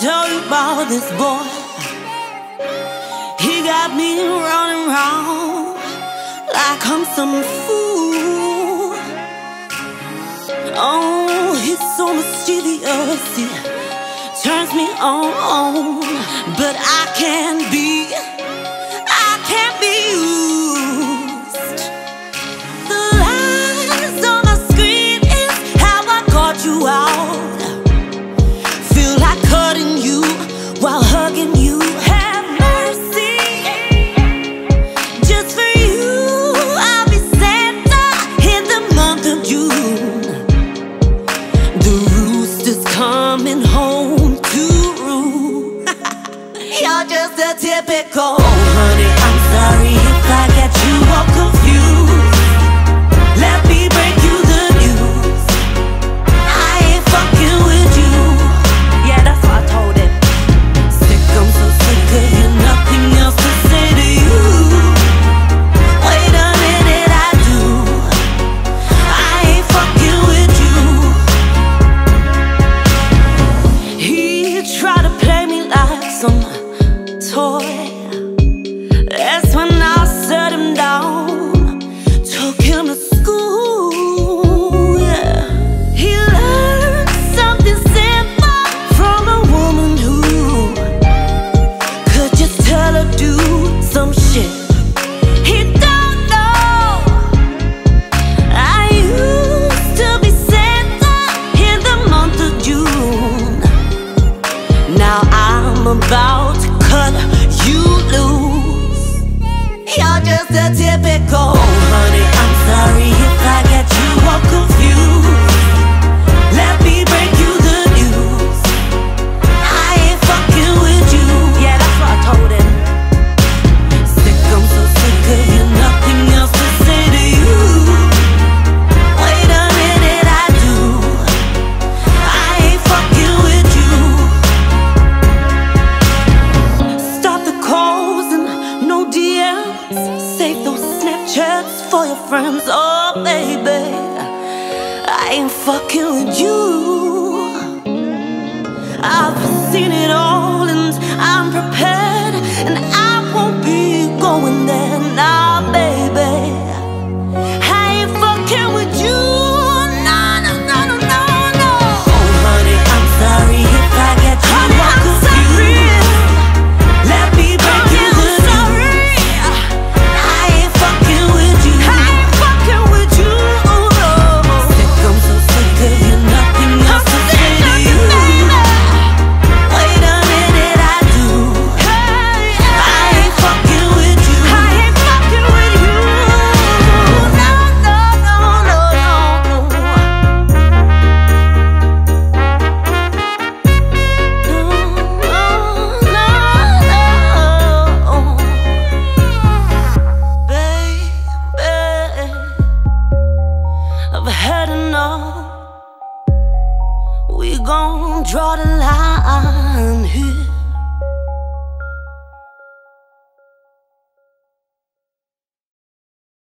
told you about this boy. He got me running round like I'm some fool. Oh, he's so mischievous, he turns me on. But I can't be used. The lies on my screen is how I caught you out. Feel like cutting you while hugging you. Have mercy, just for you I'll be Santa in the month of June. The rooster's coming home to roost. You're just a typical honey. I'm sorry if I get you all confused. Let me break you the news, I ain't fucking with you. Yeah, that's what I told him. Sick, I'm so sick of you, nothing else to say to you. Wait a minute, I do, I ain't fucking with you. He tried to play me like some toy. That's when I set him down, took him to school, yeah. He learned something simple from a woman who could just tell her do some shit he don't know. I used to be Santa in the month of June. Now I'm about to cut you loose. You're just a typical honey. I'm sorry if I get you all confused. Let me break you the news, I ain't fucking with you. Yeah, that's what I told him. Sick, I'm so sick of you, nothing else to say to you. Wait a minute, I do, I ain't fucking with you. Stop the calls and no DMs. Save those Snapchats for your friends. Oh baby, I ain't fucking with you. I've seen it all and I'm prepared, and I won't be going there now, baby. I ain't fucking with you. No, no, no, no, no, no. Oh honey, I'm sorry if I get you honey, I've had enough. We gon' draw the line here.